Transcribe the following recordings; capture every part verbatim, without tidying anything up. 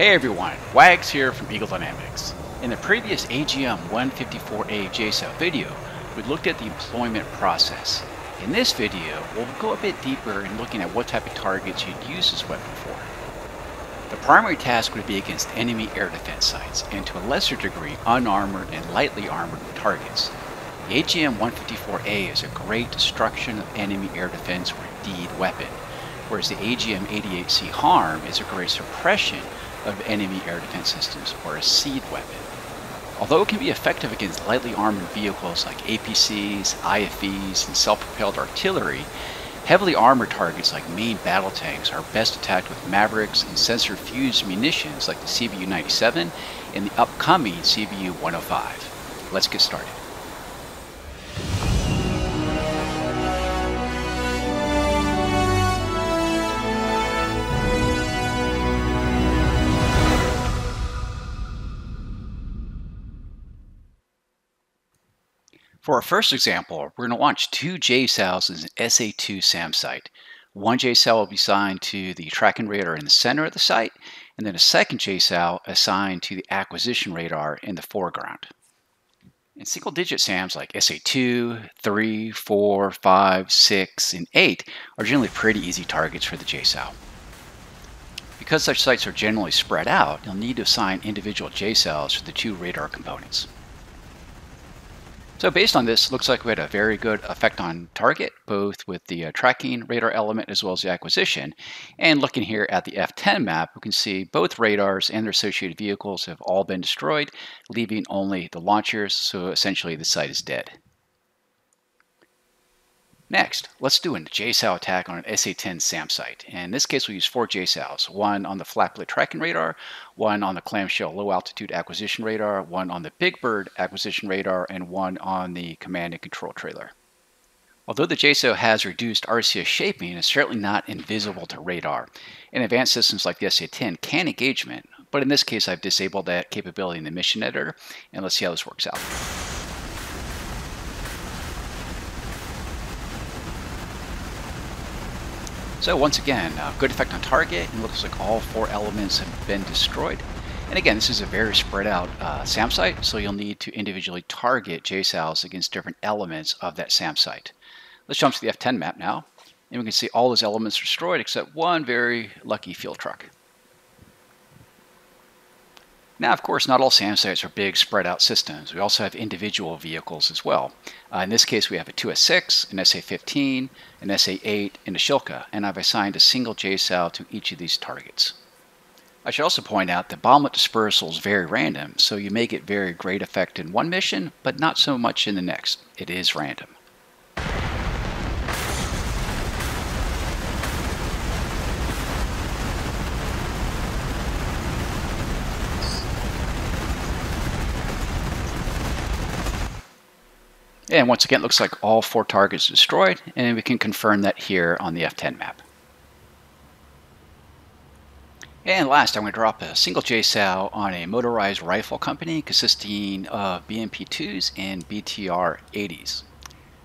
Hey everyone, Wags here from Eagle Dynamics. In the previous A G M one fifty-four A J S O W video, we looked at the employment process. In this video, we'll go a bit deeper in looking at what type of targets you'd use this weapon for. The primary task would be against enemy air defense sites, and to a lesser degree, unarmored and lightly armored targets. The A G M one fifty-four A is a great destruction of enemy air defense or DEAD weapon, whereas the A G M eighty-eight C HARM is a great suppression of enemy air defense systems, or a SEAD weapon. Although it can be effective against lightly armored vehicles like A P Cs, I F Vs, and self-propelled artillery, heavily armored targets like main battle tanks are best attacked with Mavericks and sensor-fused munitions like the C B U ninety-seven and the upcoming C B U one oh five. Let's get started. For our first example, we're going to launch two J S O Ws in an S A two SAM site. One J S O W will be assigned to the tracking radar in the center of the site, and then a second J S O W assigned to the acquisition radar in the foreground. In single-digit SAMs like S A two, three, four, five, six, and eight are generally pretty easy targets for the J S O W. Because such sites are generally spread out, you'll need to assign individual J S O Ws to the two radar components. So based on this, looks like we had a very good effect on target, both with the uh, tracking radar element as well as the acquisition. And looking here at the F ten map, we can see both radars and their associated vehicles have all been destroyed, leaving only the launchers, so essentially the site is dead. Next, let's do a J S O W attack on an S A ten SAM site. In this case, we'll use four J S O Ws, one on the flaplet tracking radar, one on the clamshell low altitude acquisition radar, one on the Big Bird acquisition radar, and one on the command and control trailer. Although the J S O W has reduced R C S shaping, it's certainly not invisible to radar. And advanced systems like the S A ten can engagement, but in this case, I've disabled that capability in the mission editor, and let's see how this works out. So once again, uh, good effect on target, and looks like all four elements have been destroyed. And again, this is a very spread out uh, SAM site, so you'll need to individually target J S O Ws against different elements of that SAM site. Let's jump to the F ten map now, and we can see all those elements are destroyed except one very lucky fuel truck. Now, of course, not all SAM sites are big, spread-out systems. We also have individual vehicles as well. Uh, in this case, we have a two S six, an S A fifteen, an S A eight, and a Shilka, and I've assigned a single J S O W to each of these targets. I should also point out that bomblet dispersal is very random, so you may get very great effect in one mission, but not so much in the next. It is random. And once again, it looks like all four targets are destroyed, and we can confirm that here on the F ten map. And last, I'm going to drop a single J S O W on a motorized rifle company consisting of B M P twos and B T R eighties.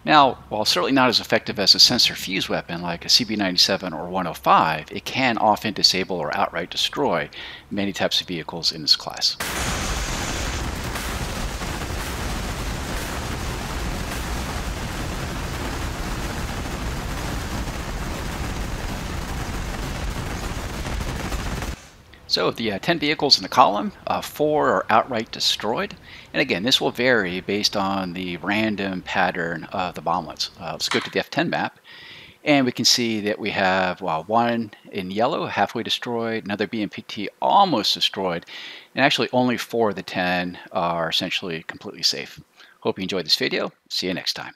Now, while certainly not as effective as a sensor fuse weapon like a C B U ninety-seven or one oh five, it can often disable or outright destroy many types of vehicles in this class. So of the uh, ten vehicles in the column, uh, four are outright destroyed. And again, this will vary based on the random pattern of the bomblets. Uh, let's go to the F ten map, and we can see that we have well, one in yellow, halfway destroyed, another B M P T almost destroyed, and actually only four of the ten are essentially completely safe. Hope you enjoyed this video. See you next time.